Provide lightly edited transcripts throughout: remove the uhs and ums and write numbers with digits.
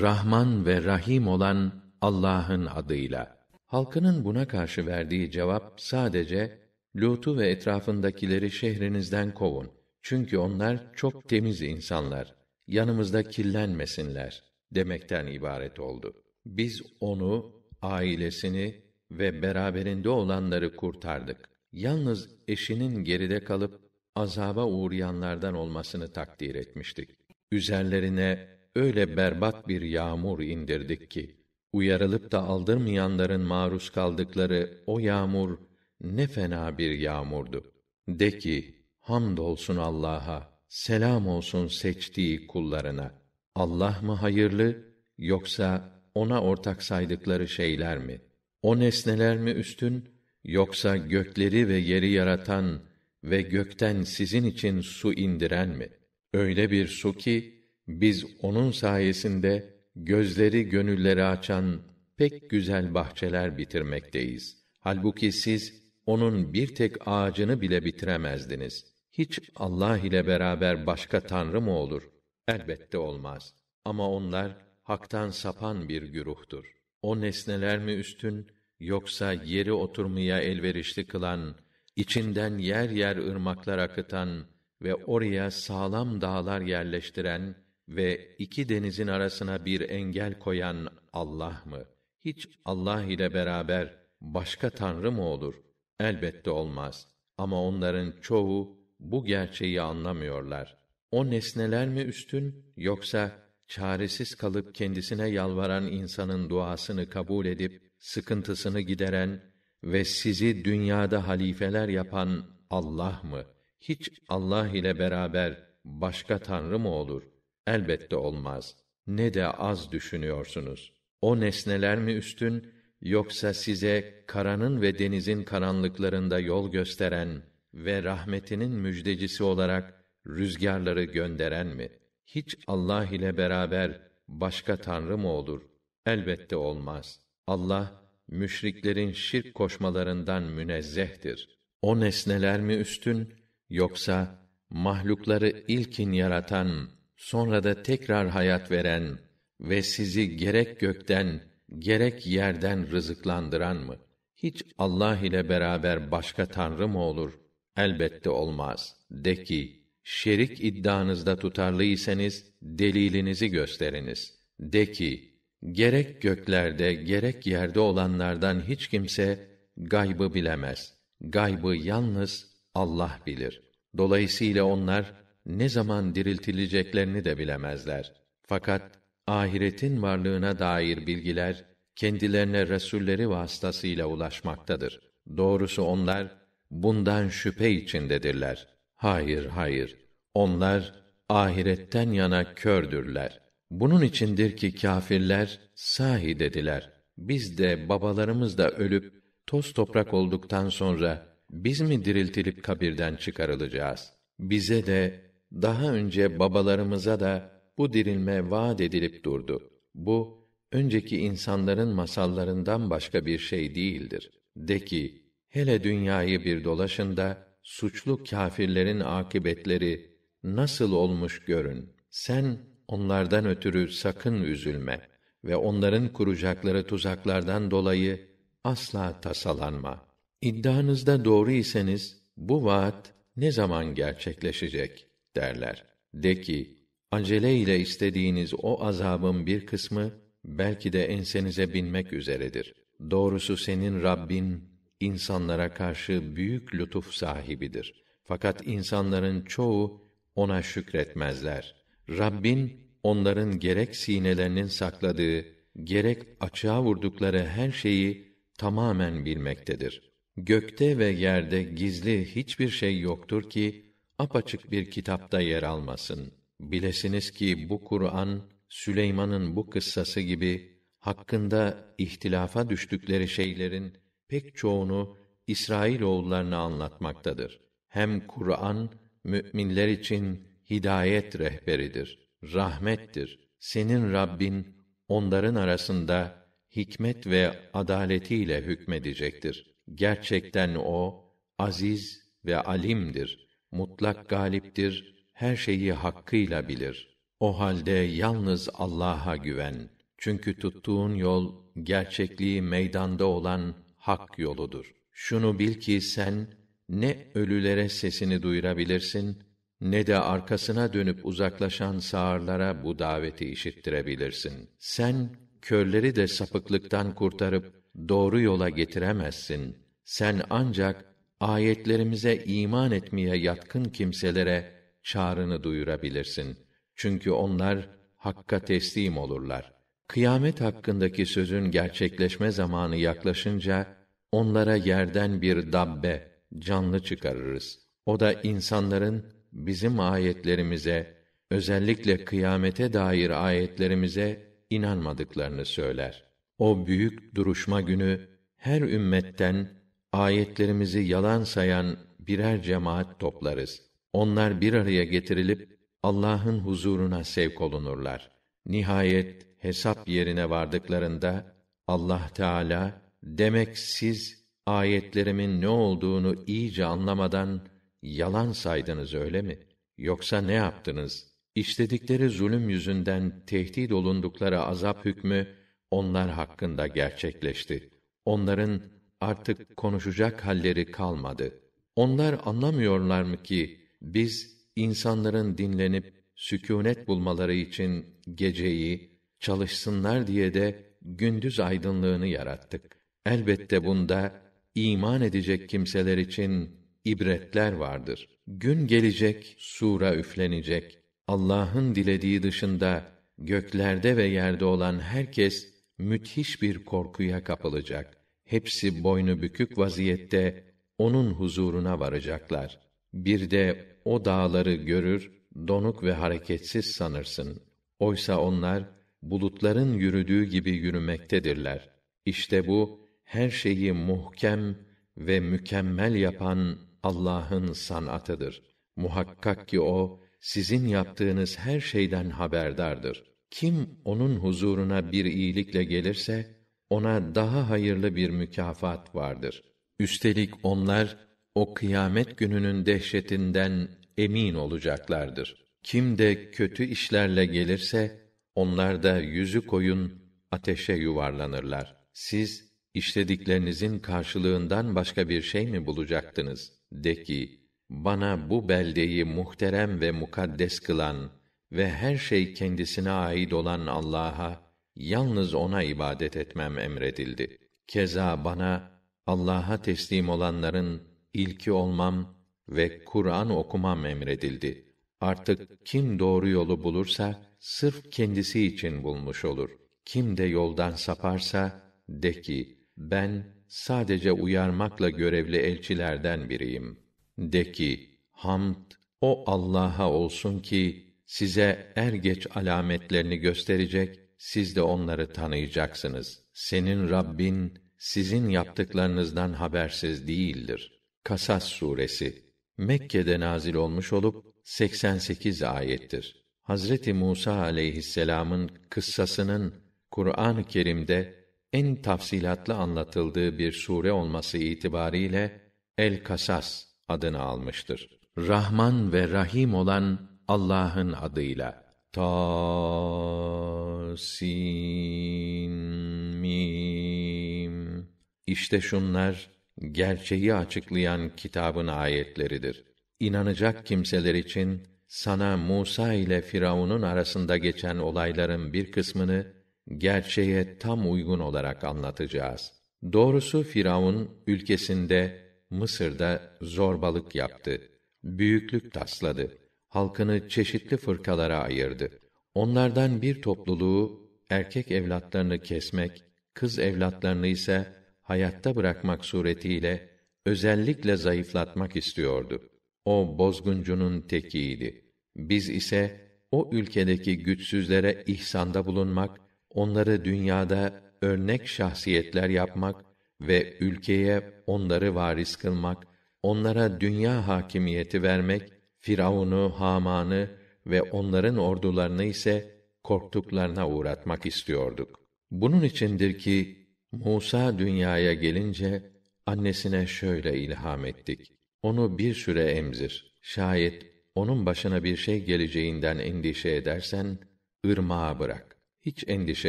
Rahman ve Rahim olan Allah'ın adıyla. Halkının buna karşı verdiği cevap sadece, Lut'u ve etrafındakileri şehrinizden kovun. Çünkü onlar çok temiz insanlar, yanımızda kirlenmesinler demekten ibaret oldu. Biz onu, ailesini ve beraberinde olanları kurtardık. Yalnız eşinin geride kalıp azaba uğrayanlardan olmasını takdir etmiştik. Üzerlerine öyle berbat bir yağmur indirdik ki, uyarılıp da aldırmayanların maruz kaldıkları o yağmur ne fena bir yağmurdu. De ki, hamdolsun Allah'a, selam olsun seçtiği kullarına. Allah mı hayırlı, yoksa ona ortak saydıkları şeyler mi? O nesneler mi üstün, yoksa gökleri ve yeri yaratan ve gökten sizin için su indiren mi? Öyle bir su ki, biz onun sayesinde gözleri gönülleri açan pek güzel bahçeler bitirmekteyiz. Halbuki siz, onun bir tek ağacını bile bitiremezdiniz. Hiç Allah ile beraber başka tanrı mı olur? Elbette olmaz. Ama onlar, haktan sapan bir güruhtur. O nesneler mi üstün, yoksa yeri oturmaya elverişli kılan, içinden yer yer ırmaklar akıtan ve oraya sağlam dağlar yerleştiren ve iki denizin arasına bir engel koyan Allah mı? Hiç Allah ile beraber başka tanrı mı olur? Elbette olmaz. Ama onların çoğu bu gerçeği anlamıyorlar. O nesneler mi üstün, yoksa çaresiz kalıp kendisine yalvaran insanın duasını kabul edip sıkıntısını gideren ve sizi dünyada halifeler yapan Allah mı? Hiç Allah ile beraber başka tanrı mı olur? Elbette olmaz. Ne de az düşünüyorsunuz. O nesneler mi üstün, yoksa size karanın ve denizin karanlıklarında yol gösteren ve rahmetinin müjdecisi olarak rüzgarları gönderen mi? Hiç Allah ile beraber başka tanrı mı olur? Elbette olmaz. Allah, müşriklerin şirk koşmalarından münezzehtir. O nesneler mi üstün, yoksa mahlukları ilkin yaratan, sonra da tekrar hayat veren ve sizi gerek gökten, gerek yerden rızıklandıran mı? Hiç Allah ile beraber başka tanrı mı olur? Elbette olmaz. De ki, şerik iddianızda tutarlıysanız, delilinizi gösteriniz. De ki, gerek göklerde, gerek yerde olanlardan hiç kimse, gaybı bilemez. Gaybı yalnız Allah bilir. Dolayısıyla onlar, ne zaman diriltileceklerini de bilemezler. Fakat, ahiretin varlığına dair bilgiler, kendilerine resulleri vasıtasıyla ulaşmaktadır. Doğrusu onlar, bundan şüphe içindedirler. Hayır, hayır. Onlar, ahiretten yana kördürler. Bunun içindir ki kâfirler, sahi dediler. Biz de, babalarımız da ölüp, toz toprak olduktan sonra, biz mi diriltilip kabirden çıkarılacağız? Bize de, daha önce babalarımıza da, bu dirilme vaat edilip durdu. Bu, önceki insanların masallarından başka bir şey değildir. De ki, hele dünyayı bir dolaşın da, suçlu kâfirlerin akıbetleri nasıl olmuş görün. Sen onlardan ötürü sakın üzülme ve onların kuracakları tuzaklardan dolayı asla tasalanma. İddianızda doğru iseniz bu vaat ne zaman gerçekleşecek derler. De ki, acele ile istediğiniz o azabın bir kısmı belki de ensenize binmek üzeredir. Doğrusu senin Rabbin İnsanlara karşı büyük lütuf sahibidir. Fakat insanların çoğu ona şükretmezler. Rabbin onların gerek sinelerinin sakladığı, gerek açığa vurdukları her şeyi tamamen bilmektedir. Gökte ve yerde gizli hiçbir şey yoktur ki apaçık bir kitapta yer almasın. Bilesiniz ki bu Kur'an Süleyman'ın bu kıssası gibi hakkında ihtilafa düştükleri şeylerin pek çoğunu İsrailoğullarına anlatmaktadır. Hem Kur'an müminler için hidayet rehberidir, rahmettir. Senin Rabbin onların arasında hikmet ve adaletiyle hükmedecektir. Gerçekten o aziz ve alimdir. Mutlak galiptir. Her şeyi hakkıyla bilir. O halde yalnız Allah'a güven. Çünkü tuttuğun yol, gerçekliği meydanda olan hak yoludur. Şunu bil ki sen, ne ölülere sesini duyurabilirsin, ne de arkasına dönüp uzaklaşan sağırlara bu daveti işittirebilirsin. Sen, körleri de sapıklıktan kurtarıp doğru yola getiremezsin. Sen ancak, ayetlerimize iman etmeye yatkın kimselere çağrını duyurabilirsin. Çünkü onlar, hakka teslim olurlar. Kıyamet hakkındaki sözün gerçekleşme zamanı yaklaşınca, onlara yerden bir dabbe, canlı çıkarırız. O da insanların, bizim ayetlerimize, özellikle kıyamete dair ayetlerimize, inanmadıklarını söyler. O büyük duruşma günü, her ümmetten, ayetlerimizi yalan sayan birer cemaat toplarız. Onlar bir araya getirilip, Allah'ın huzuruna sevk olunurlar. Nihayet, hesap yerine vardıklarında, Allah Teâlâ, demek siz, ayetlerimin ne olduğunu iyice anlamadan, yalan saydınız öyle mi? Yoksa ne yaptınız? İşledikleri zulüm yüzünden tehdit olundukları azap hükmü, onlar hakkında gerçekleşti. Onların artık konuşacak halleri kalmadı. Onlar anlamıyorlar mı ki, biz, insanların dinlenip, sükûnet bulmaları için geceyi, çalışsınlar diye de gündüz aydınlığını yarattık. Elbette bunda iman edecek kimseler için ibretler vardır. Gün gelecek, sura üflenecek. Allah'ın dilediği dışında göklerde ve yerde olan herkes müthiş bir korkuya kapılacak. Hepsi boynu bükük vaziyette onun huzuruna varacaklar. Bir de o dağları görür, donuk ve hareketsiz sanırsın. Oysa onlar bulutların yürüdüğü gibi yürümektedirler. İşte bu, her şeyi muhkem ve mükemmel yapan Allah'ın sanatıdır. Muhakkak ki O, sizin yaptığınız her şeyden haberdardır. Kim onun huzuruna bir iyilikle gelirse, ona daha hayırlı bir mükafat vardır. Üstelik onlar, o kıyamet gününün dehşetinden emin olacaklardır. Kim de kötü işlerle gelirse, onlar da yüzü koyun, ateşe yuvarlanırlar. Siz, işlediklerinizin karşılığından başka bir şey mi bulacaktınız? De ki, bana bu beldeyi muhterem ve mukaddes kılan ve her şey kendisine ait olan Allah'a, yalnız O'na ibadet etmem emredildi. Keza bana, Allah'a teslim olanların ilki olmam ve Kur'an okumam emredildi. Artık kim doğru yolu bulursa, sırf kendisi için bulmuş olur. Kim de yoldan saparsa, de ki, ben sadece uyarmakla görevli elçilerden biriyim. De ki, hamd o Allah'a olsun ki, size er geç alametlerini gösterecek, siz de onları tanıyacaksınız. Senin Rabbin, sizin yaptıklarınızdan habersiz değildir. Kasas suresi, Mekke'de nazil olmuş olup, 88 ayettir. Hazreti Musa aleyhisselam'ın kıssasının, Kur'an-ı Kerim'de, en tafsilatlı anlatıldığı bir sure olması itibariyle El-Kasas adını almıştır. Rahman ve Rahim olan Allah'ın adıyla. Ta-sin-mim. İşte şunlar gerçeği açıklayan kitabın ayetleridir. İnanacak kimseler için sana Musa ile Firavun'un arasında geçen olayların bir kısmını gerçeğe tam uygun olarak anlatacağız. Doğrusu Firavun ülkesinde Mısır'da zorbalık yaptı. Büyüklük tasladı. Halkını çeşitli fırkalara ayırdı. Onlardan bir topluluğu erkek evlatlarını kesmek, kız evlatlarını ise hayatta bırakmak suretiyle özellikle zayıflatmak istiyordu. O bozguncunun tekiydi. Biz ise o ülkedeki güçsüzlere ihsanda bulunmak, onları dünyada örnek şahsiyetler yapmak ve ülkeye onları varis kılmak, onlara dünya hakimiyeti vermek, Firavun'u, Haman'ı ve onların ordularını ise korktuklarına uğratmak istiyorduk. Bunun içindir ki, Musa dünyaya gelince, annesine şöyle ilham ettik. Onu bir süre emzir. Şayet onun başına bir şey geleceğinden endişe edersen, ırmağa bırak. Hiç endişe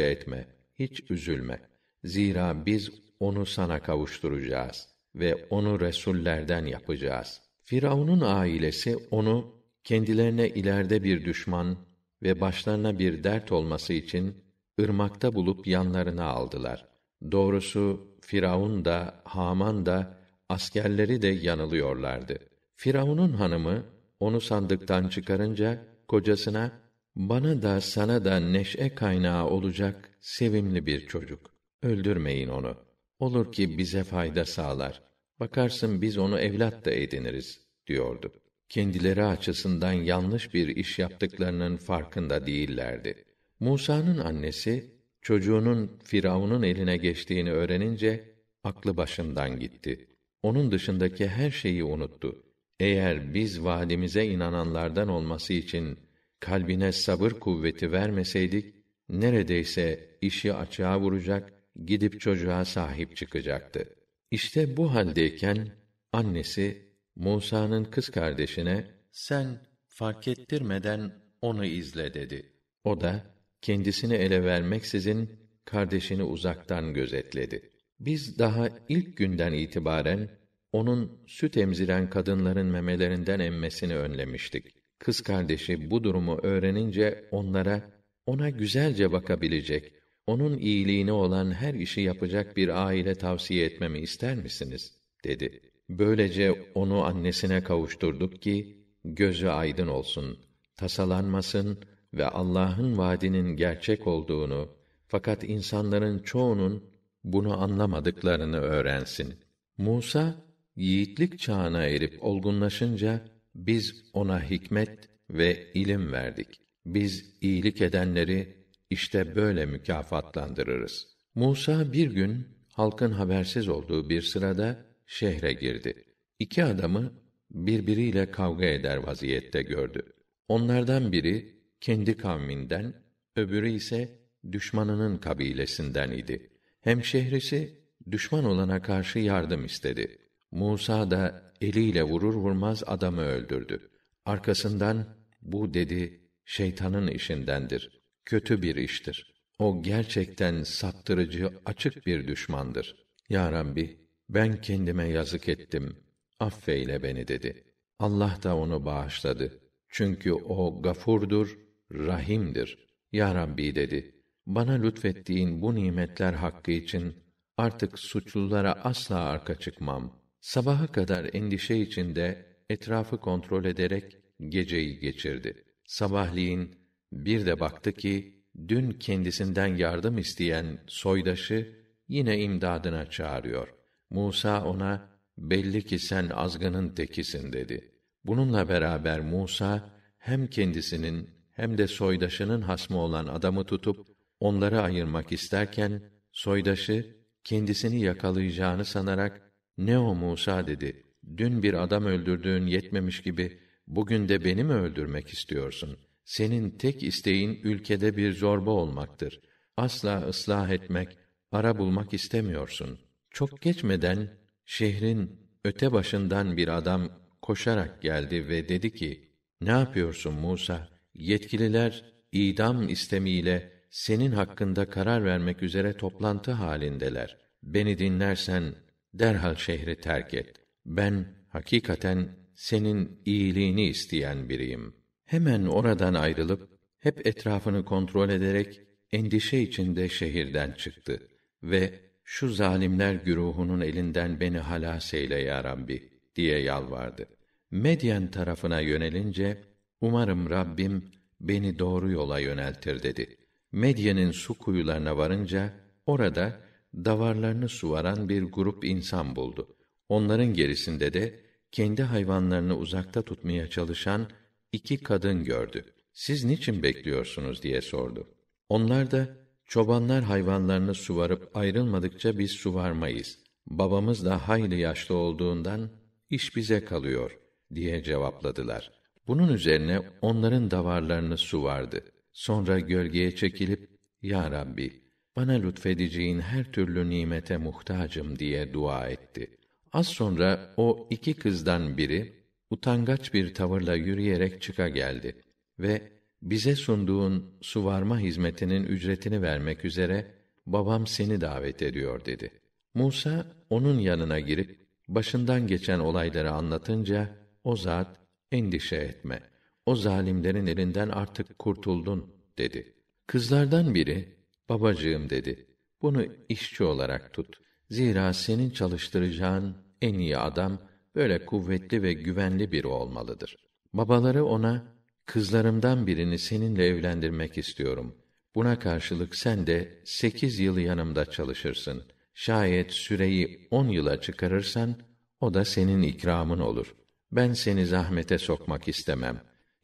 etme, hiç üzülme. Zira biz onu sana kavuşturacağız ve onu resullerden yapacağız. Firavun'un ailesi onu, kendilerine ileride bir düşman ve başlarına bir dert olması için, ırmakta bulup yanlarına aldılar. Doğrusu Firavun da, Haman da, askerleri de yanılıyorlardı. Firavun'un hanımı, onu sandıktan çıkarınca, kocasına, "Bana da sana da neşe kaynağı olacak sevimli bir çocuk. Öldürmeyin onu. Olur ki bize fayda sağlar. Bakarsın biz onu evlat da ediniriz," diyordu. Kendileri açısından yanlış bir iş yaptıklarının farkında değillerdi. Musa'nın annesi, çocuğunun Firavun'un eline geçtiğini öğrenince, aklı başından gitti. Onun dışındaki her şeyi unuttu. Eğer biz vaadimize inananlardan olması için, kalbine sabır kuvveti vermeseydik, neredeyse işi açığa vuracak, gidip çocuğa sahip çıkacaktı. İşte bu haldeyken, annesi, Musa'nın kız kardeşine, "Sen fark ettirmeden onu izle," dedi. O da, kendisini ele vermeksizin, kardeşini uzaktan gözetledi. Biz daha ilk günden itibaren, onun süt emziren kadınların memelerinden emmesini önlemiştik. Kız kardeşi bu durumu öğrenince onlara, ona güzelce bakabilecek, onun iyiliğine olan her işi yapacak bir aile tavsiye etmemi ister misiniz?" dedi. Böylece onu annesine kavuşturduk ki, gözü aydın olsun, tasalanmasın ve Allah'ın vaadinin gerçek olduğunu, fakat insanların çoğunun bunu anlamadıklarını öğrensin. Musa, yiğitlik çağına erip olgunlaşınca, biz ona hikmet ve ilim verdik. Biz iyilik edenleri işte böyle mükafatlandırırız. Musa bir gün, halkın habersiz olduğu bir sırada, şehre girdi. İki adamı, birbiriyle kavga eder vaziyette gördü. Onlardan biri, kendi kavminden, öbürü ise, düşmanının kabilesinden idi. Hemşehrisi, düşman olana karşı yardım istedi. Musa da, eliyle vurur vurmaz adamı öldürdü. Arkasından, "Bu," dedi, "şeytanın işindendir. Kötü bir iştir. O gerçekten saptırıcı, açık bir düşmandır. Ya Rabbi, ben kendime yazık ettim. Affeyle beni," dedi. Allah da onu bağışladı. Çünkü o gafurdur, rahimdir. "Ya Rabbi," dedi, "bana lütfettiğin bu nimetler hakkı için artık suçlulara asla arka çıkmam." Sabaha kadar endişe içinde etrafı kontrol ederek geceyi geçirdi. Sabahleyin bir de baktı ki dün kendisinden yardım isteyen soydaşı yine imdadına çağırıyor. Musa ona, "Belli ki sen azgının tekisin," dedi. Bununla beraber Musa hem kendisinin hem de soydaşının hasmı olan adamı tutup onları ayırmak isterken soydaşı kendisini yakalayacağını sanarak, "Ne o Musa," dedi, "dün bir adam öldürdüğün yetmemiş gibi bugün de beni mi öldürmek istiyorsun? Senin tek isteğin ülkede bir zorba olmaktır. Asla ıslah etmek, para bulmak istemiyorsun." Çok geçmeden şehrin öte başından bir adam koşarak geldi ve dedi ki, "Ne yapıyorsun Musa? Yetkililer idam istemiyle senin hakkında karar vermek üzere toplantı halindeler. Beni dinlersen derhal şehri terk et. Ben hakikaten senin iyiliğini isteyen biriyim." Hemen oradan ayrılıp hep etrafını kontrol ederek endişe içinde şehirden çıktı ve "Şu zalimler güruhunun elinden beni halas eyle ya Rabbi," diye yalvardı. Medyen tarafına yönelince, "Umarım Rabbim beni doğru yola yöneltir," dedi. Medyen'in su kuyularına varınca orada davarlarını suvaran bir grup insan buldu. Onların gerisinde de kendi hayvanlarını uzakta tutmaya çalışan iki kadın gördü. "Siz niçin bekliyorsunuz?" diye sordu. Onlar da, "Çobanlar hayvanlarını suvarıp ayrılmadıkça biz suvarmayız. Babamız da hayli yaşlı olduğundan iş bize kalıyor," diye cevapladılar. Bunun üzerine onların davarlarını suvardı. Sonra gölgeye çekilip, "Ya Rabbi, bana lütfedeceğin her türlü nimete muhtacım," diye dua etti. Az sonra o iki kızdan biri, utangaç bir tavırla yürüyerek çıka geldi ve bize sunduğun suvarma hizmetinin ücretini vermek üzere babam seni davet ediyor dedi. Musa onun yanına girip başından geçen olayları anlatınca o zat endişe etme. O zalimlerin elinden artık kurtuldun dedi. Kızlardan biri babacığım dedi. Bunu işçi olarak tut. Zira senin çalıştıracağın en iyi adam böyle kuvvetli ve güvenli biri olmalıdır. Babaları ona kızlarımdan birini seninle evlendirmek istiyorum. Buna karşılık sen de 8 yıl yanımda çalışırsın. Şayet süreyi 10 yıla çıkarırsan o da senin ikramın olur. Ben seni zahmete sokmak istemem.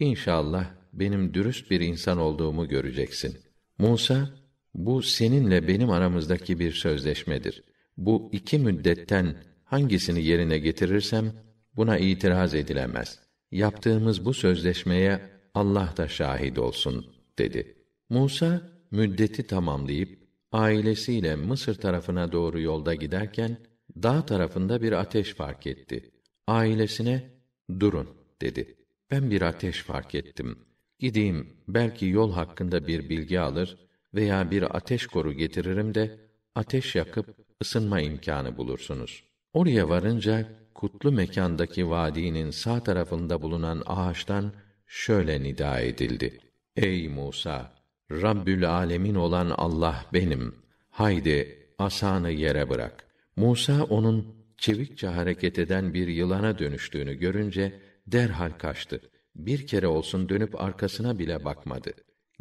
İnşallah benim dürüst bir insan olduğumu göreceksin. Musa, bu seninle benim aramızdaki bir sözleşmedir. Bu 2 müddetten hangisini yerine getirirsem buna itiraz edilemez. Yaptığımız bu sözleşmeye Allah da şahit olsun dedi. Musa müddeti tamamlayıp ailesiyle Mısır tarafına doğru yolda giderken dağ tarafında bir ateş fark etti. Ailesine durun dedi. Ben bir ateş fark ettim. Gideyim belki yol hakkında bir bilgi alır veya bir ateş koru getiririm de ateş yakıp ısınma imkânı bulursunuz. Oraya varınca kutlu mekandaki vadinin sağ tarafında bulunan ağaçtan şöyle nida edildi. Ey Musa! Rabbül âlemin olan Allah benim. Haydi asanı yere bırak. Musa onun çevikçe hareket eden bir yılana dönüştüğünü görünce derhal kaçtı. Bir kere olsun dönüp arkasına bile bakmadı.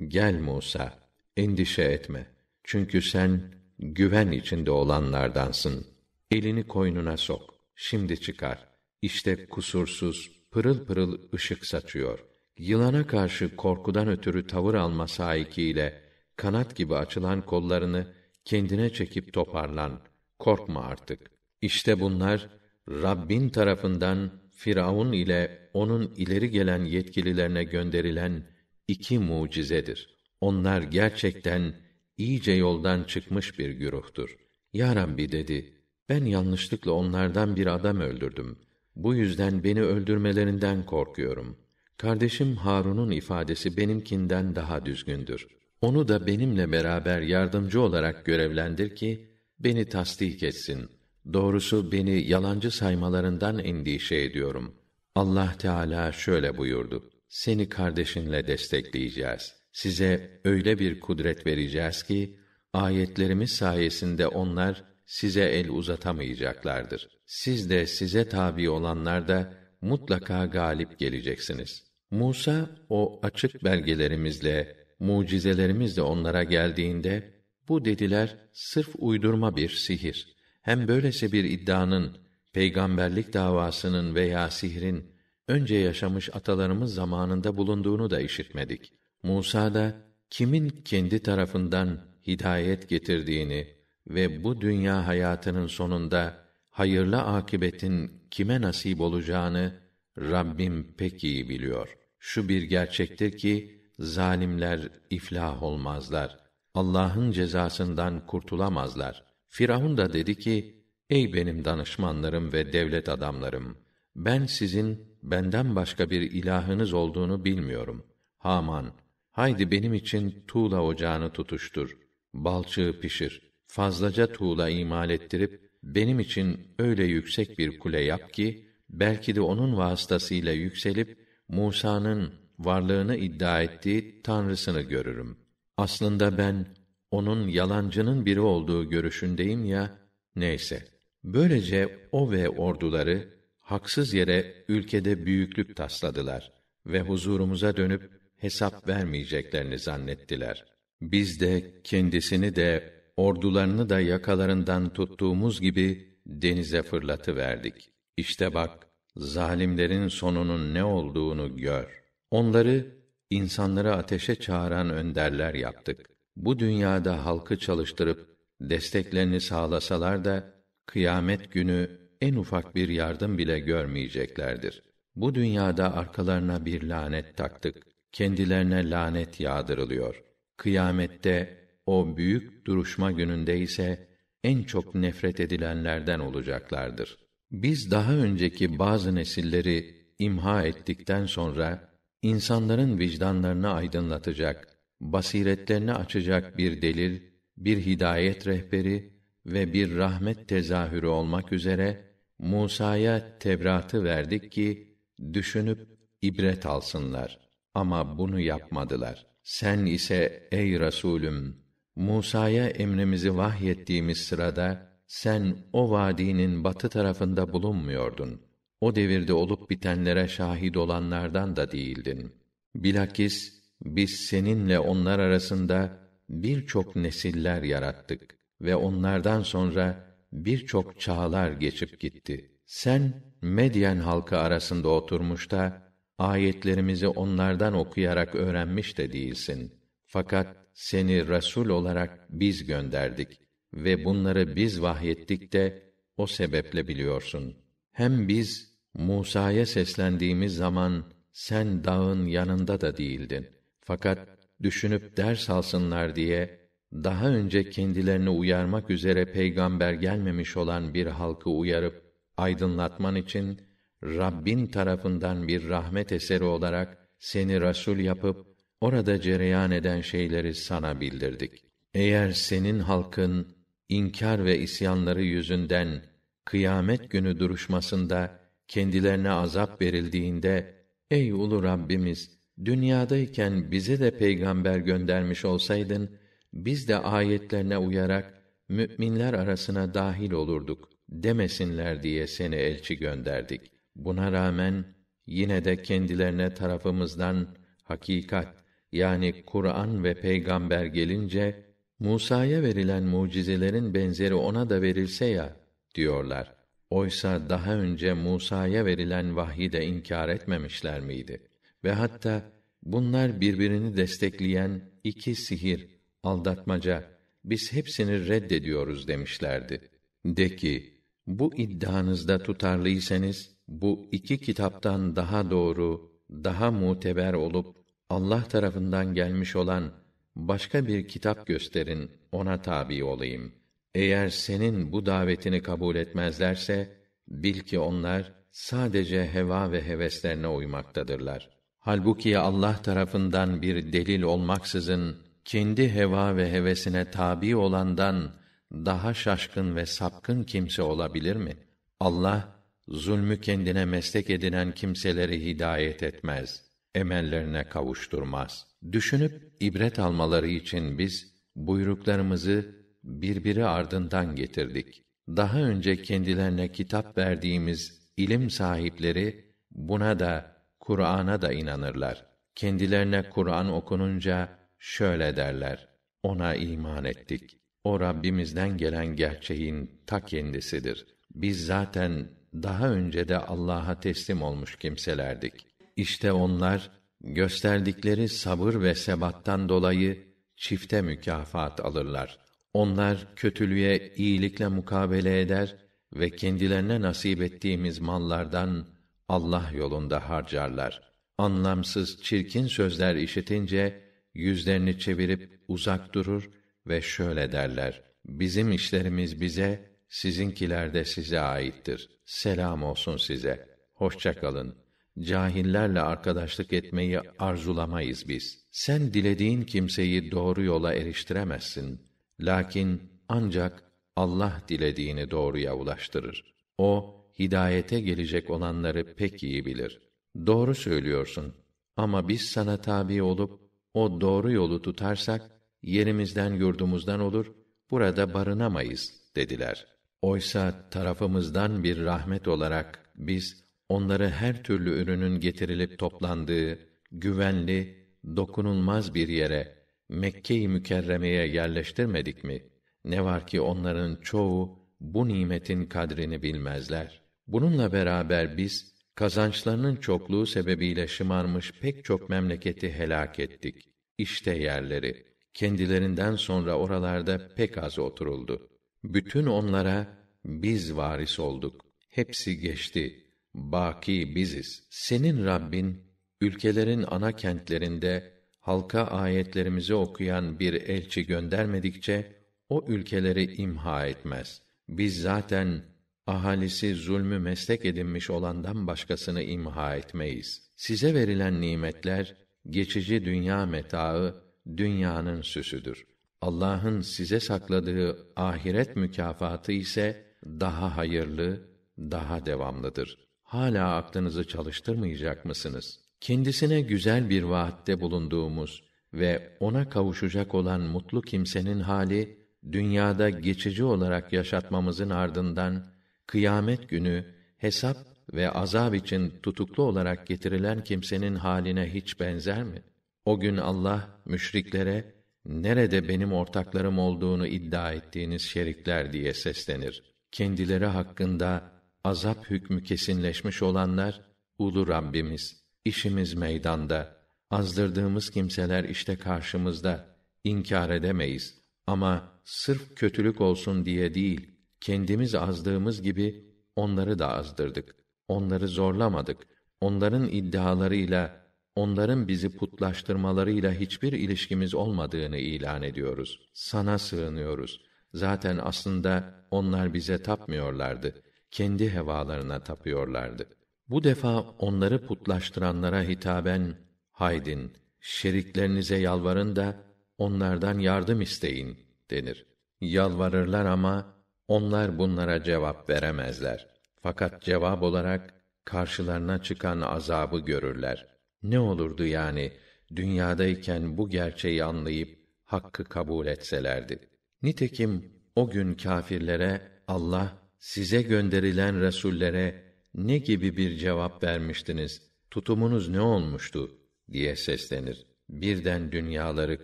Gel Musa, endişe etme. Çünkü sen güven içinde olanlardansın. Elini koynuna sok. Şimdi çıkar. İşte kusursuz, pırıl pırıl ışık saçıyor. Yılana karşı korkudan ötürü tavır alma sahikiyle kanat gibi açılan kollarını kendine çekip toparlan. Korkma artık. İşte bunlar Rabbin tarafından Firavun ile onun ileri gelen yetkililerine gönderilen 2 mucizedir. Onlar gerçekten iyice yoldan çıkmış bir güruhtur. Ya Rabbi dedi, ben yanlışlıkla onlardan bir adam öldürdüm. Bu yüzden beni öldürmelerinden korkuyorum. Kardeşim Harun'un ifadesi benimkinden daha düzgündür. Onu da benimle beraber yardımcı olarak görevlendir ki, beni tasdik etsin. Doğrusu beni yalancı saymalarından endişe ediyorum. Allah Teala şöyle buyurdu. Seni kardeşinle destekleyeceğiz. Size öyle bir kudret vereceğiz ki, ayetlerimiz sayesinde onlar size el uzatamayacaklardır. Siz de size tabi olanlar da mutlaka galip geleceksiniz. Musa o açık belgelerimizle, mucizelerimizle onlara geldiğinde, bu dediler sırf uydurma bir sihir. Hem böylesi bir iddianın, peygamberlik davasının veya sihrin, önce yaşamış atalarımız zamanında bulunduğunu da işitmedik. Musa da, kimin kendi tarafından hidayet getirdiğini ve bu dünya hayatının sonunda, hayırlı akıbetin kime nasip olacağını, Rabbim pek iyi biliyor. Şu bir gerçektir ki, zalimler iflah olmazlar. Allah'ın cezasından kurtulamazlar. Firavun da dedi ki, ey benim danışmanlarım ve devlet adamlarım! Ben sizin, benden başka bir ilahınız olduğunu bilmiyorum. Haman, haydi benim için tuğla ocağını tutuştur. Balçığı pişir. Fazlaca tuğla imal ettirip, benim için öyle yüksek bir kule yap ki, belki de onun vasıtasıyla yükselip, Musa'nın varlığını iddia ettiği Tanrısını görürüm. Aslında ben, onun yalancının biri olduğu görüşündeyim ya, neyse. Böylece o ve orduları, haksız yere ülkede büyüklük tasladılar ve huzurumuza dönüp, hesap vermeyeceklerini zannettiler. Biz de, kendisini de, ordularını da yakalarından tuttuğumuz gibi denize fırlatıverdik. İşte bak, zalimlerin sonunun ne olduğunu gör. Onları, insanları ateşe çağıran önderler yaptık. Bu dünyada halkı çalıştırıp, desteklerini sağlasalar da, kıyamet günü en ufak bir yardım bile görmeyeceklerdir. Bu dünyada arkalarına bir lanet taktık. Kendilerine lanet yağdırılıyor. Kıyamette, o büyük duruşma gününde ise en çok nefret edilenlerden olacaklardır. Biz daha önceki bazı nesilleri imha ettikten sonra insanların vicdanlarını aydınlatacak, basiretlerini açacak bir delil, bir hidayet rehberi ve bir rahmet tezahürü olmak üzere Musa'ya Tevrat'ı verdik ki düşünüp ibret alsınlar. Ama bunu yapmadılar. Sen ise ey Resulüm, Musa'ya emrimizi vahyettiğimiz sırada sen o vadinin batı tarafında bulunmuyordun. O devirde olup bitenlere şahit olanlardan da değildin. Bilakis biz seninle onlar arasında birçok nesiller yarattık ve onlardan sonra birçok çağlar geçip gitti. Sen Medyen halkı arasında oturmuş da ayetlerimizi onlardan okuyarak öğrenmiş de değilsin. Fakat seni Resul olarak biz gönderdik ve bunları biz vahyettik de o sebeple biliyorsun. Hem biz Musa'ya seslendiğimiz zaman sen dağın yanında da değildin. Fakat düşünüp ders alsınlar diye daha önce kendilerini uyarmak üzere peygamber gelmemiş olan bir halkı uyarıp aydınlatman için Rabbin tarafından bir rahmet eseri olarak seni Resul yapıp orada cereyan eden şeyleri sana bildirdik. Eğer senin halkın inkar ve isyanları yüzünden kıyamet günü duruşmasında kendilerine azap verildiğinde ey ulu Rabbimiz, dünyadayken bize de peygamber göndermiş olsaydın biz de ayetlerine uyarak müminler arasına dahil olurduk demesinler diye seni elçi gönderdik. Buna rağmen yine de kendilerine tarafımızdan hakikat yani Kur'an ve peygamber gelince Musa'ya verilen mucizelerin benzeri ona da verilse ya diyorlar. Oysa daha önce Musa'ya verilen vahyi de inkar etmemişler miydi? Ve hatta bunlar birbirini destekleyen iki sihir, aldatmaca, biz hepsini reddediyoruz demişlerdi. De ki, bu iddianızda tutarlıysanız, bu iki kitaptan daha doğru, daha muteber olup, Allah tarafından gelmiş olan başka bir kitap gösterin, ona tabi olayım. Eğer senin bu davetini kabul etmezlerse, bil ki onlar sadece heva ve heveslerine uymaktadırlar. Halbuki Allah tarafından bir delil olmaksızın, kendi heva ve hevesine tabi olandan daha şaşkın ve sapkın kimse olabilir mi? Allah, zulmü kendine meslek edinen kimseleri hidayet etmez, emellerine kavuşturmaz. Düşünüp ibret almaları için biz, buyruklarımızı birbiri ardından getirdik. Daha önce kendilerine kitap verdiğimiz ilim sahipleri, buna da, Kur'an'a da inanırlar. Kendilerine Kur'an okununca şöyle derler: ona iman ettik. O Rabbimizden gelen gerçeğin ta kendisidir. Biz zaten daha önce de Allah'a teslim olmuş kimselerdik. İşte onlar gösterdikleri sabır ve sebattan dolayı çifte mükafat alırlar. Onlar kötülüğe iyilikle mukabele eder ve kendilerine nasip ettiğimiz mallardan Allah yolunda harcarlar. Anlamsız çirkin sözler işitince yüzlerini çevirip uzak durur ve şöyle derler: bizim işlerimiz bize, sizinkiler de size aittir. Selam olsun size. Hoşça kalın. Cahillerle arkadaşlık etmeyi arzulamayız biz. Sen dilediğin kimseyi doğru yola eriştiremezsin. Lakin ancak Allah dilediğini doğruya ulaştırır. O, hidayete gelecek olanları pek iyi bilir. Doğru söylüyorsun. Ama biz sana tabi olup, o doğru yolu tutarsak, yerimizden yurdumuzdan olur, burada barınamayız dediler. Oysa tarafımızdan bir rahmet olarak, biz onları her türlü ürünün getirilip toplandığı, güvenli, dokunulmaz bir yere, Mekke-i Mükerreme'ye yerleştirmedik mi? Ne var ki onların çoğu, bu nimetin kadrini bilmezler. Bununla beraber biz, kazançlarının çokluğu sebebiyle şımarmış pek çok memleketi helak ettik. İşte yerleri. Kendilerinden sonra oralarda pek az oturuldu. Bütün onlara biz varis olduk. Hepsi geçti. Baki biziz. Senin Rabbin, ülkelerin ana kentlerinde halka ayetlerimizi okuyan bir elçi göndermedikçe, o ülkeleri imha etmez. Biz zaten ahalisi zulmü meslek edinmiş olandan başkasını imha etmeyiz. Size verilen nimetler, geçici dünya metaı, dünyanın süsüdür. Allah'ın size sakladığı ahiret mükafatı ise daha hayırlı, daha devamlıdır. Hala aklınızı çalıştırmayacak mısınız? Kendisine güzel bir vaatte bulunduğumuz ve ona kavuşacak olan mutlu kimsenin hali, dünyada geçici olarak yaşatmamızın ardından, kıyamet günü, hesap ve azab için tutuklu olarak getirilen kimsenin haline hiç benzer mi? O gün Allah, müşriklere, "Nerede benim ortaklarım olduğunu iddia ettiğiniz şerikler?" diye seslenir. Kendileri hakkında azap hükmü kesinleşmiş olanlar, "Ulu Rabbimiz, işimiz meydanda, azdırdığımız kimseler işte karşımızda, inkar edemeyiz. Ama sırf kötülük olsun diye değil, kendimiz azdığımız gibi onları da azdırdık. Onları zorlamadık. Onların iddialarıyla, onların bizi putlaştırmalarıyla hiçbir ilişkimiz olmadığını ilan ediyoruz. Sana sığınıyoruz. Zaten aslında onlar bize tapmıyorlardı. Kendi hevalarına tapıyorlardı." Bu defa onları putlaştıranlara hitaben, "Haydin, şeriklerinize yalvarın da onlardan yardım isteyin" denir. Yalvarırlar ama onlar bunlara cevap veremezler. Fakat cevap olarak karşılarına çıkan azabı görürler. Ne olurdu yani dünyadayken bu gerçeği anlayıp hakkı kabul etselerdi? Nitekim o gün kâfirlere Allah, "Size gönderilen resullere ne gibi bir cevap vermiştiniz? Tutumunuz ne olmuştu?" diye seslenir. Birden dünyaları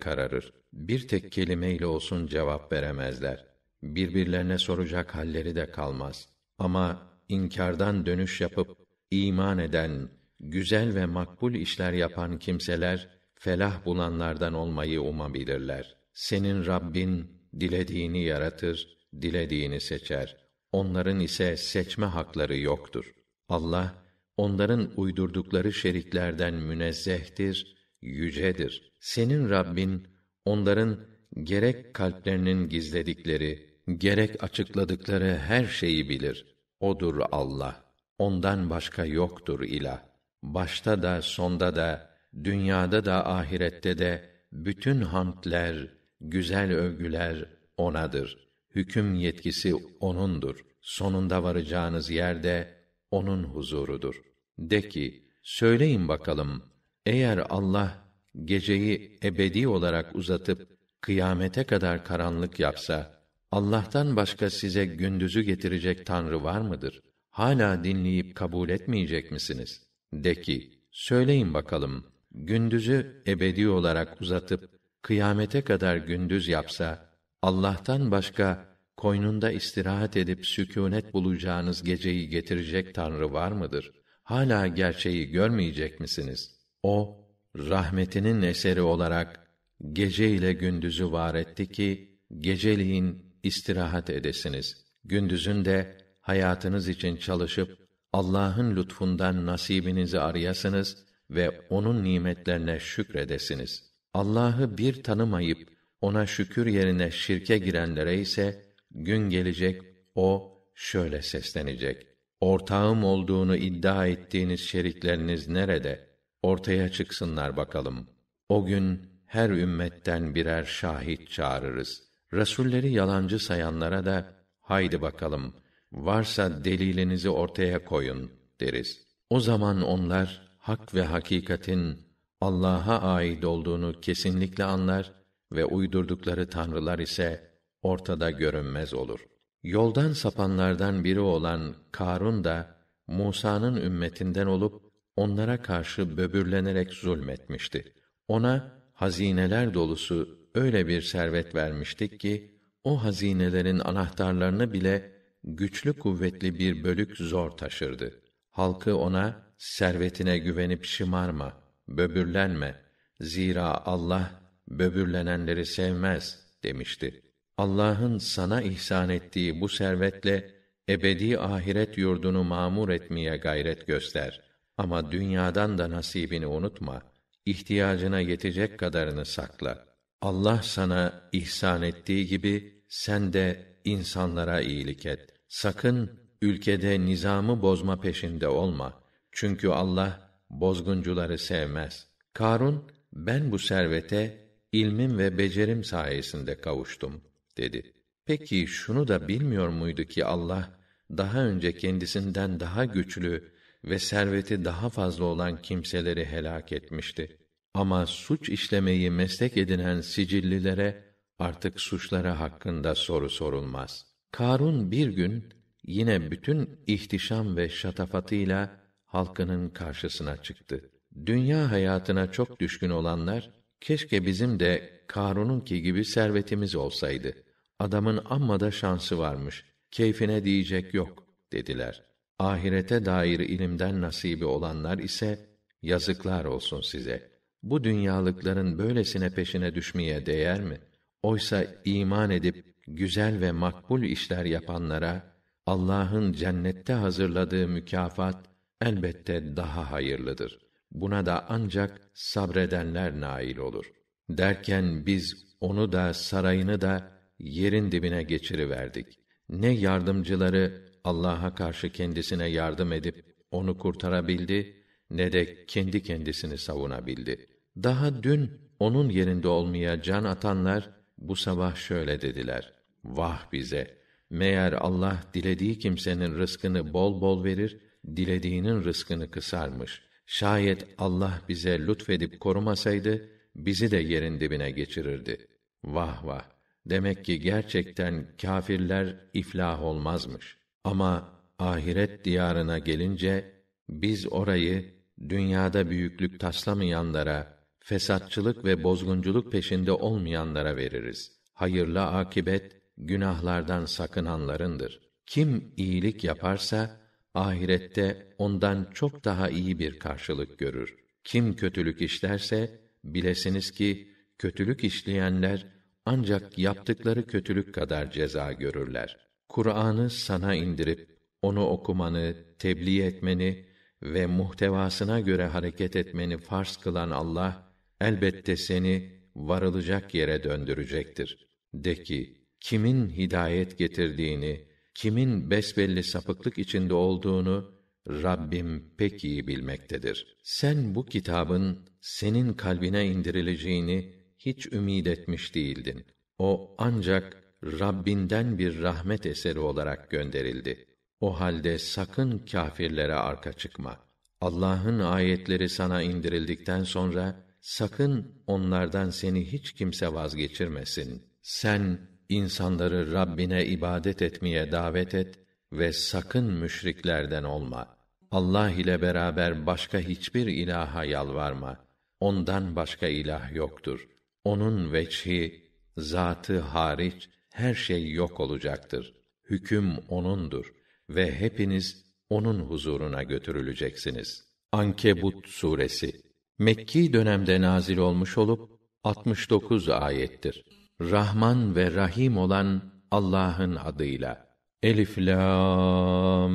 kararır. Bir tek kelimeyle olsun cevap veremezler. Birbirlerine soracak halleri de kalmaz. Ama inkârdan dönüş yapıp iman eden, güzel ve makbul işler yapan kimseler felah bulanlardan olmayı umabilirler. Senin Rabbin dilediğini yaratır, dilediğini seçer. Onların ise seçme hakları yoktur. Allah onların uydurdukları şeriklerden münezzehtir, yücedir. Senin Rabbin onların gerek kalplerinin gizledikleri, gerek açıkladıkları her şeyi bilir. O'dur Allah. Ondan başka yoktur ilah. Başta da, sonda da, dünyada da, ahirette de bütün hamdler, güzel övgüler O'nadır. Hüküm yetkisi O'nundur. Sonunda varacağınız yerde O'nun huzurudur. De ki, "Söyleyin bakalım, eğer Allah geceyi ebedi olarak uzatıp kıyamete kadar karanlık yapsa, Allah'tan başka size gündüzü getirecek Tanrı var mıdır? Hala dinleyip kabul etmeyecek misiniz?" De ki, "Söyleyin bakalım, gündüzü ebedi olarak uzatıp kıyamete kadar gündüz yapsa, Allah'tan başka koynunda istirahat edip sükûnet bulacağınız geceyi getirecek Tanrı var mıdır? Hala gerçeği görmeyecek misiniz?" O, rahmetinin eseri olarak gece ile gündüzü var etti ki geceliğin istirahat edesiniz. Gündüzün de hayatınız için çalışıp Allah'ın lütfundan nasibinizi arayasınız ve O'nun nimetlerine şükredesiniz. Allah'ı bir tanımayıp O'na şükür yerine şirke girenlere ise gün gelecek, O şöyle seslenecek: "Ortağım olduğunu iddia ettiğiniz şerikleriniz nerede? Ortaya çıksınlar bakalım." O gün her ümmetten birer şahit çağırırız. Resulleri yalancı sayanlara da, "Haydi bakalım, varsa delilinizi ortaya koyun" deriz. O zaman onlar hak ve hakikatin Allah'a ait olduğunu kesinlikle anlar ve uydurdukları tanrılar ise ortada görünmez olur. Yoldan sapanlardan biri olan Karun da Musa'nın ümmetinden olup onlara karşı böbürlenerek zulmetmişti. Ona hazineler dolusu öyle bir servet vermiştik ki o hazinelerin anahtarlarını bile güçlü kuvvetli bir bölük zor taşırdı. Halkı ona, "Servetine güvenip şımarma, böbürlenme. Zira Allah böbürlenenleri sevmez" demişti. Allah'ın sana ihsan ettiği bu servetle ebedi ahiret yurdunu mamur etmeye gayret göster. Ama dünyadan da nasibini unutma. İhtiyacına yetecek kadarını sakla. Allah sana ihsan ettiği gibi sen de insanlara iyilik et. Sakın ülkede nizamı bozma peşinde olma. Çünkü Allah bozguncuları sevmez. Karun, ben bu servete ilmim ve becerim sayesinde kavuştum dedi. Peki şunu da bilmiyor muydu ki Allah daha önce kendisinden daha güçlü ve serveti daha fazla olan kimseleri helak etmişti. Ama suç işlemeyi meslek edinen sicillilere artık suçları hakkında soru sorulmaz. Karun bir gün yine bütün ihtişam ve şatafatıyla halkının karşısına çıktı. Dünya hayatına çok düşkün olanlar, keşke bizim de Karun'unki gibi servetimiz olsaydı. Adamın amma da şansı varmış, keyfine diyecek yok dediler. Ahirete dair ilimden nasibi olanlar ise, yazıklar olsun size. Bu dünyalıkların böylesine peşine düşmeye değer mi? Oysa iman edip, güzel ve makbul işler yapanlara, Allah'ın cennette hazırladığı mükafat, elbette daha hayırlıdır. Buna da ancak sabredenler nail olur. Derken biz onu da sarayını da yerin dibine geçiriverdik. Ne yardımcıları Allah'a karşı kendisine yardım edip onu kurtarabildi, ne de kendi kendisini savunabildi. Daha dün onun yerinde olmaya can atanlar, bu sabah şöyle dediler: Vah bize! Meğer Allah dilediği kimsenin rızkını bol bol verir, dilediğinin rızkını kısarmış. Şayet Allah bize lütfedip korumasaydı, bizi de yerin dibine geçirirdi. Vah vah! Demek ki gerçekten kâfirler iflah olmazmış. Ama ahiret diyarına gelince, biz orayı dünyada büyüklük taslamayanlara, fesatçılık ve bozgunculuk peşinde olmayanlara veririz. Hayırlı akibet, günahlardan sakınanlarındır. Kim iyilik yaparsa, ahirette ondan çok daha iyi bir karşılık görür. Kim kötülük işlerse, bilesiniz ki, kötülük işleyenler, ancak yaptıkları kötülük kadar ceza görürler. Kur'an'ı sana indirip, onu okumanı, tebliğ etmeni ve muhtevasına göre hareket etmeni farz kılan Allah, elbette seni varılacak yere döndürecektir. De ki, kimin hidayet getirdiğini, kimin besbelli sapıklık içinde olduğunu, Rabbim pek iyi bilmektedir. Sen bu kitabın, senin kalbine indirileceğini hiç ümid etmiş değildin. O ancak Rabbinden bir rahmet eseri olarak gönderildi. O halde sakın kâfirlere arka çıkma. Allah'ın ayetleri sana indirildikten sonra, sakın onlardan seni hiç kimse vazgeçirmesin. Sen insanları Rabbine ibadet etmeye davet et ve sakın müşriklerden olma. Allah ile beraber başka hiçbir ilaha yalvarma. Ondan başka ilah yoktur. Onun veçhi, zatı hariç her şey yok olacaktır. Hüküm O'nundur ve hepiniz O'nun huzuruna götürüleceksiniz. Ankebut suresi Mekki dönemde nazil olmuş olup 69 ayettir. Rahman ve Rahim olan Allah'ın adıyla. Elif Lam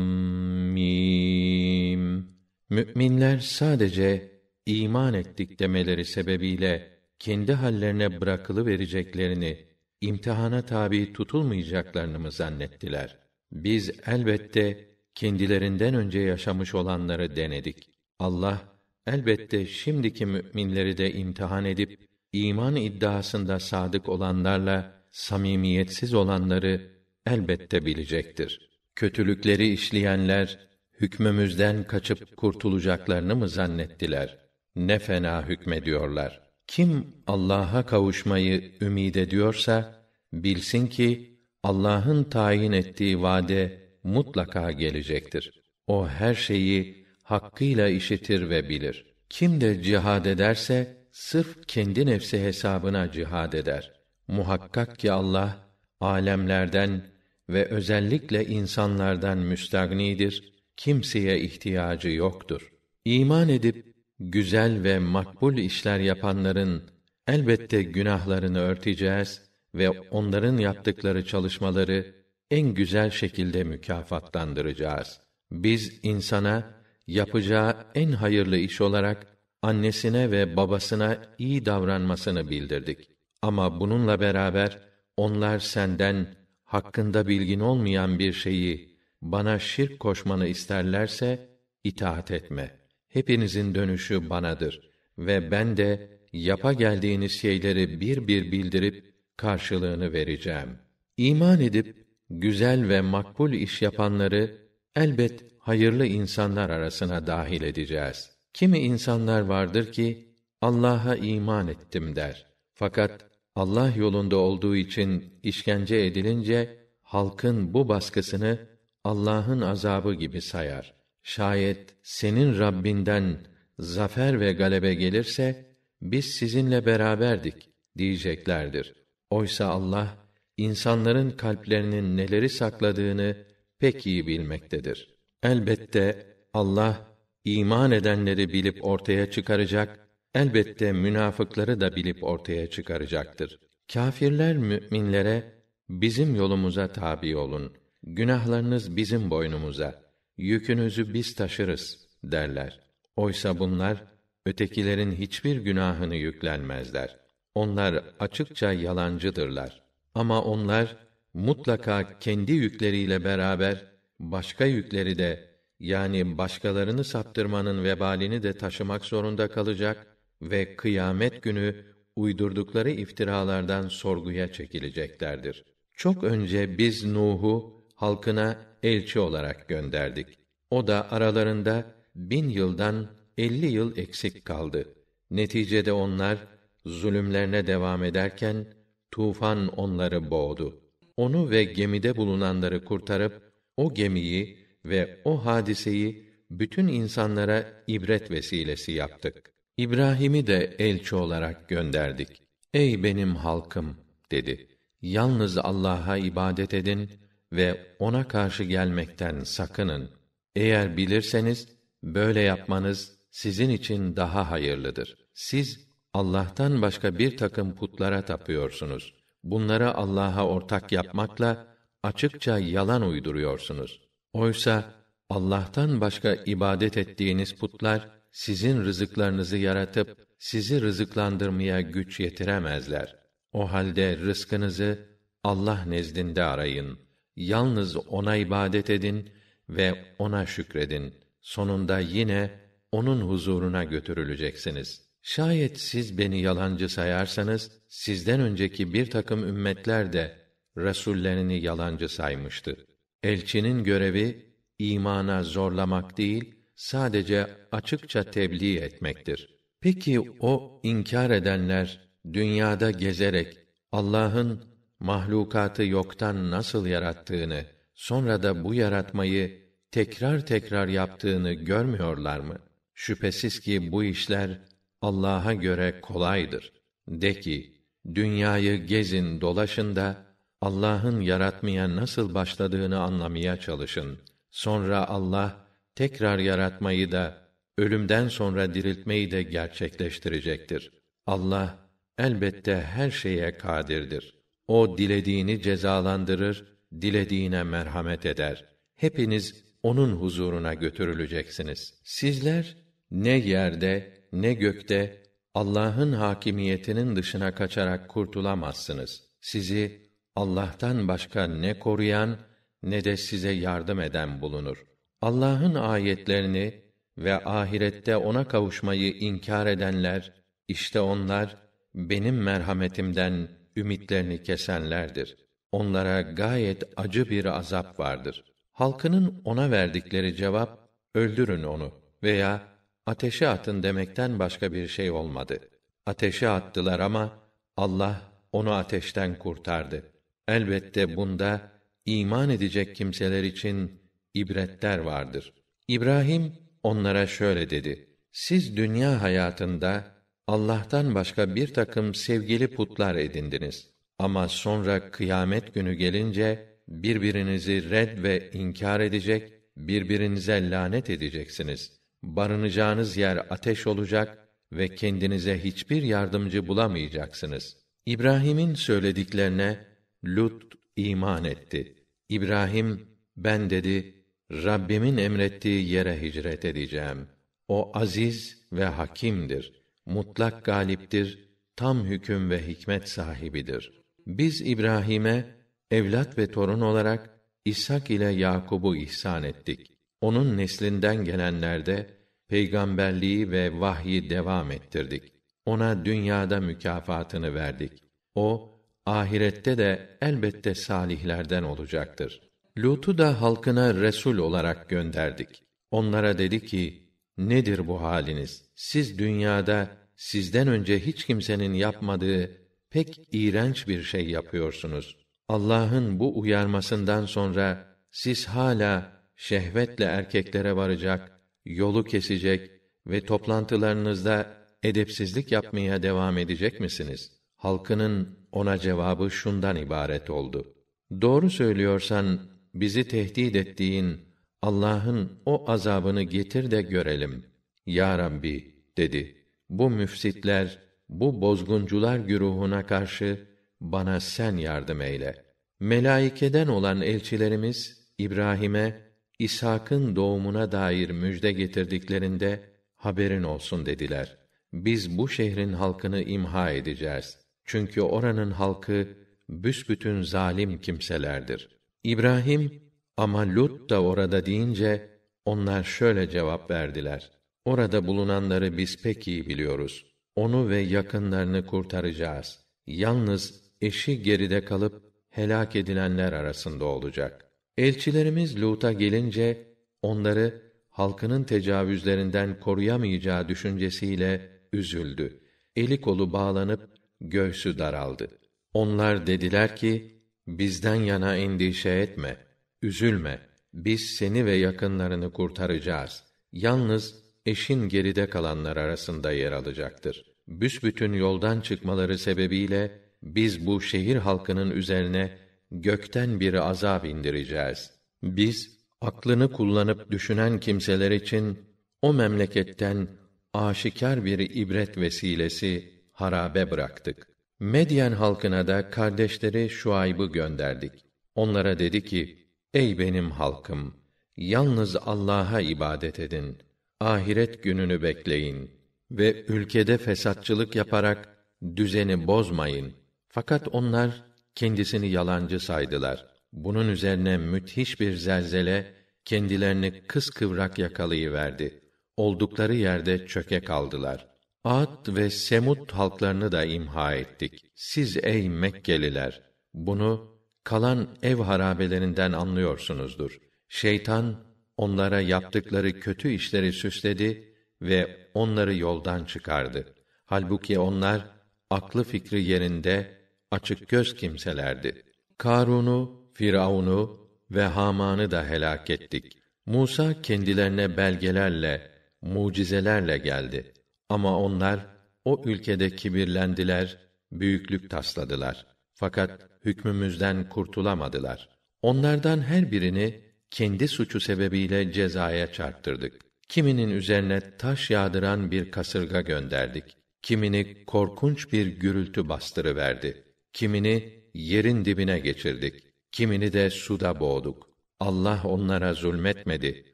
Mim. Müminler sadece iman ettik demeleri sebebiyle kendi hallerine bırakılıvereceklerini, imtihana tabi tutulmayacaklarını mı zannettiler? Biz elbette kendilerinden önce yaşamış olanları denedik. Allah elbette şimdiki müminleri de imtihan edip, iman iddiasında sadık olanlarla samimiyetsiz olanları elbette bilecektir. Kötülükleri işleyenler hükmümüzden kaçıp kurtulacaklarını mı zannettiler? Ne fena hükmediyorlar. Kim Allah'a kavuşmayı ümid ediyorsa, bilsin ki Allah'ın tayin ettiği vaade mutlaka gelecektir. O her şeyi hakkıyla işitir ve bilir. Kim de cihad ederse, sırf kendi nefsi hesabına cihad eder. Muhakkak ki Allah, âlemlerden ve özellikle insanlardan müstağnidir, kimseye ihtiyacı yoktur. İman edip, güzel ve makbul işler yapanların, elbette günahlarını örteceğiz ve onların yaptıkları çalışmaları, en güzel şekilde mükafatlandıracağız. Biz insana, yapacağı en hayırlı iş olarak, annesine ve babasına iyi davranmasını bildirdik. Ama bununla beraber, onlar senden hakkında bilgin olmayan bir şeyi bana şirk koşmanı isterlerse itaat etme. Hepinizin dönüşü banadır ve ben de yapa geldiğiniz şeyleri bir bir bildirip karşılığını vereceğim. İman edip güzel ve makbul iş yapanları elbet hayırlı insanlar arasına dâhil edeceğiz. Kimi insanlar vardır ki Allah'a iman ettim der. Fakat Allah yolunda olduğu için işkence edilince halkın bu baskısını Allah'ın azabı gibi sayar. Şayet senin Rabbinden zafer ve galebe gelirse biz sizinle beraberdik diyeceklerdir. Oysa Allah insanların kalplerinin neleri sakladığını pek iyi bilmektedir. Elbette Allah iman edenleri bilip ortaya çıkaracak, elbette münafıkları da bilip ortaya çıkaracaktır. Kâfirler müminlere bizim yolumuza tabi olun. Günahlarınız bizim boynumuza. Yükünüzü biz taşırız derler. Oysa bunlar ötekilerin hiçbir günahını yüklenmezler. Onlar açıkça yalancıdırlar. Ama onlar mutlaka kendi yükleriyle beraber başka yükleri de, yani başkalarını saptırmanın vebalini de taşımak zorunda kalacak ve kıyamet günü uydurdukları iftiralardan sorguya çekileceklerdir. Çok önce biz Nuh'u halkına elçi olarak gönderdik. O da aralarında 1000 yıldan 50 yıl eksik kaldı. Neticede onlar zulümlerine devam ederken tufan onları boğdu. Onu ve gemide bulunanları kurtarıp o gemiyi ve o hadiseyi bütün insanlara ibret vesilesi yaptık. İbrahim'i de elçi olarak gönderdik. Ey benim halkım dedi. Yalnız Allah'a ibadet edin ve ona karşı gelmekten sakının. Eğer bilirseniz böyle yapmanız sizin için daha hayırlıdır. Siz Allah'tan başka bir takım putlara tapıyorsunuz. Bunları Allah'a ortak yapmakla açıkça yalan uyduruyorsunuz. Oysa Allah'tan başka ibadet ettiğiniz putlar sizin rızıklarınızı yaratıp sizi rızıklandırmaya güç yetiremezler. O halde rızkınızı Allah nezdinde arayın. Yalnız ona ibadet edin ve ona şükredin. Sonunda yine onun huzuruna götürüleceksiniz. Şayet siz beni yalancı sayarsanız, sizden önceki bir takım ümmetler de resullerini yalancı saymıştı. Elçinin görevi imana zorlamak değil, sadece açıkça tebliğ etmektir. Peki o inkar edenler dünyada gezerek Allah'ın mahlukatı yoktan nasıl yarattığını, sonra da bu yaratmayı tekrar tekrar yaptığını görmüyorlar mı? Şüphesiz ki bu işler Allah'a göre kolaydır. De ki, dünyayı gezin dolaşın da Allah'ın yaratmaya nasıl başladığını anlamaya çalışın. Sonra Allah tekrar yaratmayı da, ölümden sonra diriltmeyi de gerçekleştirecektir. Allah elbette her şeye kadirdir. O dilediğini cezalandırır, dilediğine merhamet eder. Hepiniz onun huzuruna götürüleceksiniz. Sizler ne yerde ne gökte Allah'ın hakimiyetinin dışına kaçarak kurtulamazsınız. Sizi Allah'tan başka ne koruyan ne de size yardım eden bulunur. Allah'ın ayetlerini ve ahirette ona kavuşmayı inkar edenler, işte onlar benim merhametimden ümitlerini kesenlerdir. Onlara gayet acı bir azap vardır. Halkının ona verdikleri cevap, öldürün onu veya ateşe atın demekten başka bir şey olmadı. Ateşe attılar ama Allah onu ateşten kurtardı. Elbette bunda iman edecek kimseler için ibretler vardır. İbrahim onlara şöyle dedi: Siz dünya hayatında Allah'tan başka bir takım sevgili putlar edindiniz. Ama sonra kıyamet günü gelince birbirinizi red ve inkar edecek, birbirinize lanet edeceksiniz. Barınacağınız yer ateş olacak ve kendinize hiçbir yardımcı bulamayacaksınız. İbrahim'in söylediklerine Lut iman etti. İbrahim, ben dedi, Rabbimin emrettiği yere hicret edeceğim. O aziz ve hakimdir, mutlak galiptir, tam hüküm ve hikmet sahibidir. Biz İbrahim'e evlat ve torun olarak İshak ile Yakub'u ihsan ettik. Onun neslinden gelenlerde peygamberliği ve vahyi devam ettirdik. Ona dünyada mükafatını verdik. O ahirette de elbette salihlerden olacaktır. Lut'u da halkına resul olarak gönderdik. Onlara dedi ki: "Nedir bu haliniz? Siz dünyada sizden önce hiç kimsenin yapmadığı pek iğrenç bir şey yapıyorsunuz. Allah'ın bu uyarmasından sonra siz hala şehvetle erkeklere varacak, yolu kesecek ve toplantılarınızda edepsizlik yapmaya devam edecek misiniz?" Halkının ona cevabı şundan ibaret oldu: "Doğru söylüyorsan bizi tehdit ettiğin Allah'ın o azabını getir de görelim." "Ya Rabbi," dedi, "bu müfsitler, bu bozguncular güruhuna karşı bana sen yardım eyle." Melaikeden olan elçilerimiz İbrahim'e İshak'ın doğumuna dair müjde getirdiklerinde, "Haberin olsun," dediler. "Biz bu şehrin halkını imha edeceğiz. Çünkü oranın halkı büsbütün zalim kimselerdir." İbrahim, "Ama Lut da orada" deyince, onlar şöyle cevap verdiler: "Orada bulunanları biz pek iyi biliyoruz. Onu ve yakınlarını kurtaracağız. Yalnız eşi geride kalıp helak edilenler arasında olacak." Elçilerimiz Lut'a gelince, onları halkının tecavüzlerinden koruyamayacağı düşüncesiyle üzüldü. Eli kolu bağlanıp göğsü daraldı. Onlar dediler ki: "Bizden yana endişe etme, üzülme. Biz seni ve yakınlarını kurtaracağız. Yalnız eşin geride kalanlar arasında yer alacaktır." Büsbütün yoldan çıkmaları sebebiyle biz bu şehir halkının üzerine gökten bir azap indireceğiz. Biz aklını kullanıp düşünen kimseler için o memleketten aşikar bir ibret vesilesi harabe bıraktık. Medyen halkına da kardeşleri Şuayb'ı gönderdik. Onlara dedi ki: "Ey benim halkım, yalnız Allah'a ibadet edin. Ahiret gününü bekleyin ve ülkede fesatçılık yaparak düzeni bozmayın." Fakat onlar kendisini yalancı saydılar. Bunun üzerine müthiş bir zelzele kendilerini kıskıvrak yakalayıverdi. Oldukları yerde çöke kaldılar. Ad ve Semud halklarını da imha ettik. Siz ey Mekkeliler, bunu kalan ev harabelerinden anlıyorsunuzdur. Şeytan onlara yaptıkları kötü işleri süsledi ve onları yoldan çıkardı. Halbuki onlar aklı fikri yerinde açık göz kimselerdi. Karun'u, Firavun'u ve Haman'ı da helak ettik. Musa kendilerine belgelerle, mucizelerle geldi. Ama onlar o ülkede kibirlendiler, büyüklük tasladılar. Fakat hükmümüzden kurtulamadılar. Onlardan her birini kendi suçu sebebiyle cezaya çarptırdık. Kiminin üzerine taş yağdıran bir kasırga gönderdik. Kimini korkunç bir gürültü bastırıverdi. Kimini yerin dibine geçirdik. Kimini de suda boğduk. Allah onlara zulmetmedi.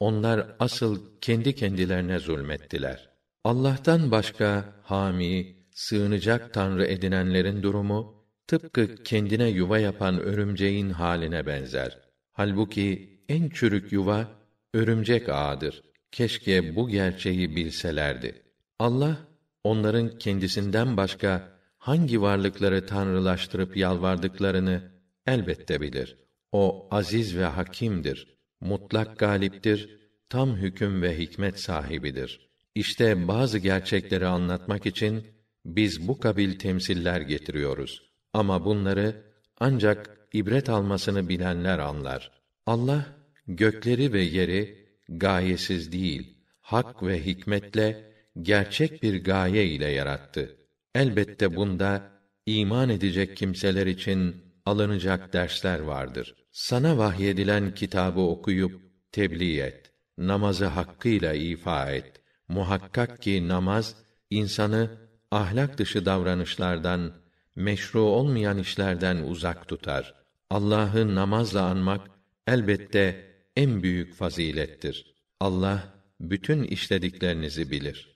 Onlar asıl kendi kendilerine zulmettiler. Allah'tan başka hami, sığınacak tanrı edinenlerin durumu, tıpkı kendine yuva yapan örümceğin haline benzer. Halbuki en çürük yuva, örümcek ağıdır. Keşke bu gerçeği bilselerdi. Allah, onların kendisinden başka hangi varlıkları tanrılaştırıp yalvardıklarını elbette bilir. O aziz ve hakimdir, mutlak galiptir, tam hüküm ve hikmet sahibidir. İşte bazı gerçekleri anlatmak için biz bu kabil temsiller getiriyoruz. Ama bunları ancak ibret almasını bilenler anlar. Allah, gökleri ve yeri gayesiz değil, hak ve hikmetle, gerçek bir gaye ile yarattı. Elbette bunda iman edecek kimseler için alınacak dersler vardır. Sana vahyedilen kitabı okuyup tebliğ et. Namazı hakkıyla ifa et. Muhakkak ki namaz insanı ahlak dışı davranışlardan, meşru olmayan işlerden uzak tutar. Allah'ı namazla anmak elbette en büyük fazilettir. Allah bütün işlediklerinizi bilir.